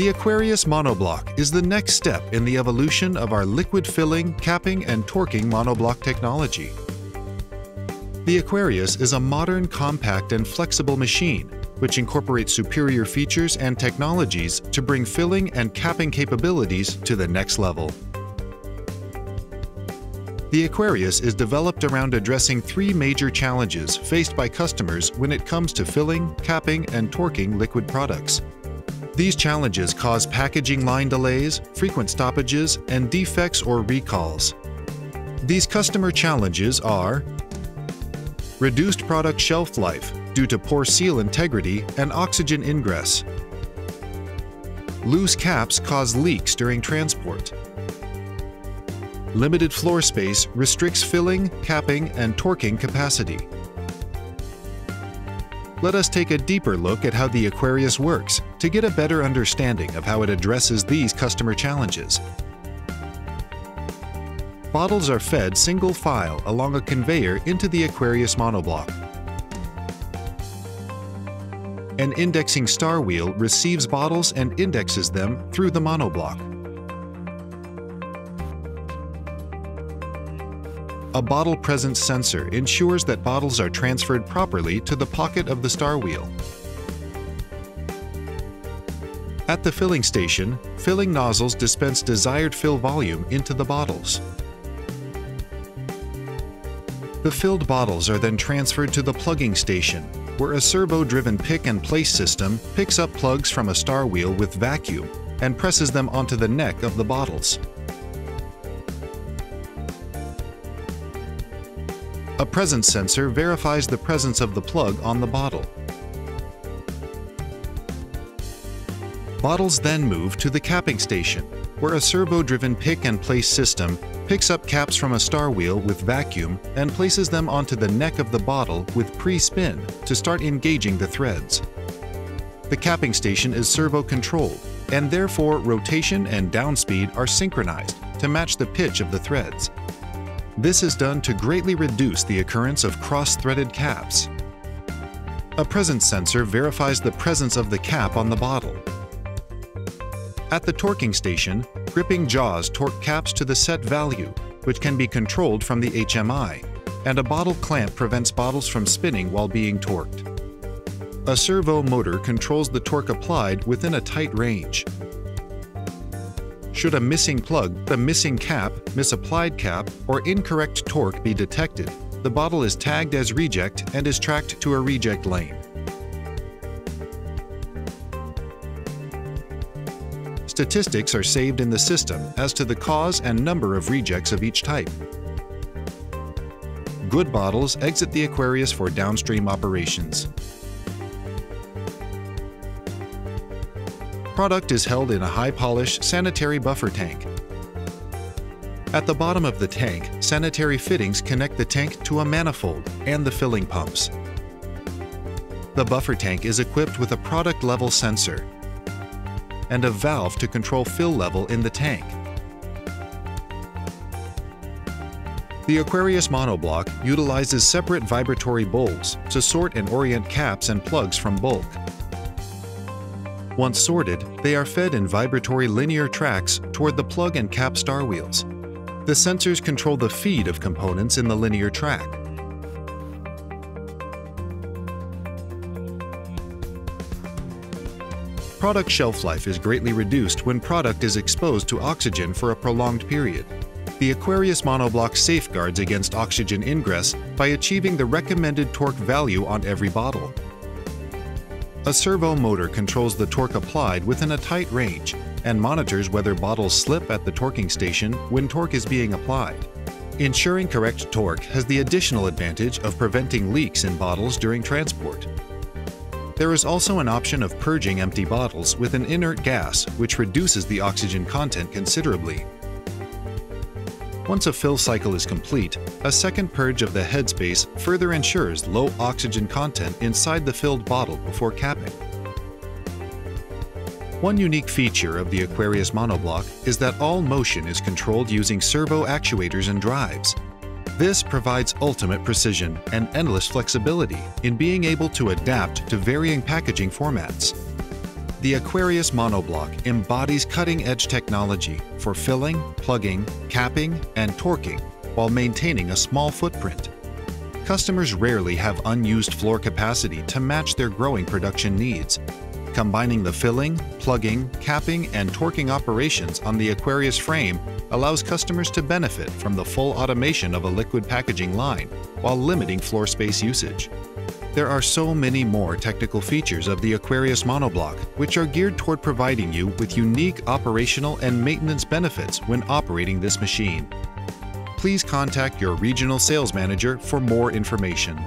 The Aquarius Monobloc is the next step in the evolution of our liquid filling, capping, and torquing monobloc technology. The Aquarius is a modern, compact, and flexible machine, which incorporates superior features and technologies to bring filling and capping capabilities to the next level. The Aquarius is developed around addressing three major challenges faced by customers when it comes to filling, capping, and torquing liquid products. These challenges cause packaging line delays, frequent stoppages, and defects or recalls. These customer challenges are: reduced product shelf life due to poor seal integrity and oxygen ingress. Loose caps cause leaks during transport. Limited floor space restricts filling, capping, and torquing capacity. Let us take a deeper look at how the Aquarius works to get a better understanding of how it addresses these customer challenges. Bottles are fed single file along a conveyor into the Aquarius Monobloc. An indexing star wheel receives bottles and indexes them through the monobloc. A bottle presence sensor ensures that bottles are transferred properly to the pocket of the star wheel. At the filling station, filling nozzles dispense desired fill volume into the bottles. The filled bottles are then transferred to the plugging station, where a servo-driven pick-and-place system picks up plugs from a star wheel with vacuum and presses them onto the neck of the bottles. A presence sensor verifies the presence of the plug on the bottle. Bottles then move to the capping station, where a servo-driven pick-and-place system picks up caps from a star wheel with vacuum and places them onto the neck of the bottle with pre-spin to start engaging the threads. The capping station is servo-controlled, and therefore rotation and downspeed are synchronized to match the pitch of the threads. This is done to greatly reduce the occurrence of cross-threaded caps. A presence sensor verifies the presence of the cap on the bottle. At the torquing station, gripping jaws torque caps to the set value, which can be controlled from the HMI, and a bottle clamp prevents bottles from spinning while being torqued. A servo motor controls the torque applied within a tight range. Should a missing plug, the missing cap, misapplied cap, or incorrect torque be detected, the bottle is tagged as reject and is tracked to a reject lane. Statistics are saved in the system as to the cause and number of rejects of each type. Good bottles exit the Aquarius for downstream operations. Product is held in a high-polish sanitary buffer tank. At the bottom of the tank, sanitary fittings connect the tank to a manifold and the filling pumps. The buffer tank is equipped with a product level sensor and a valve to control fill level in the tank. The Aquarius Monobloc utilizes separate vibratory bowls to sort and orient caps and plugs from bulk. Once sorted, they are fed in vibratory linear tracks toward the plug and cap star wheels. The sensors control the feed of components in the linear track. Product shelf life is greatly reduced when product is exposed to oxygen for a prolonged period. The Aquarius Monobloc safeguards against oxygen ingress by achieving the recommended torque value on every bottle. A servo motor controls the torque applied within a tight range and monitors whether bottles slip at the torquing station when torque is being applied. Ensuring correct torque has the additional advantage of preventing leaks in bottles during transport. There is also an option of purging empty bottles with an inert gas, which reduces the oxygen content considerably. Once a fill cycle is complete, a second purge of the headspace further ensures low oxygen content inside the filled bottle before capping. One unique feature of the Aquarius Monobloc is that all motion is controlled using servo actuators and drives. This provides ultimate precision and endless flexibility in being able to adapt to varying packaging formats. The Aquarius Monobloc embodies cutting-edge technology for filling, plugging, capping, and torquing while maintaining a small footprint. Customers rarely have unused floor capacity to match their growing production needs. Combining the filling, plugging, capping, and torquing operations on the Aquarius frame allows customers to benefit from the full automation of a liquid packaging line while limiting floor space usage. There are so many more technical features of the Aquarius Monobloc which are geared toward providing you with unique operational and maintenance benefits when operating this machine. Please contact your regional sales manager for more information.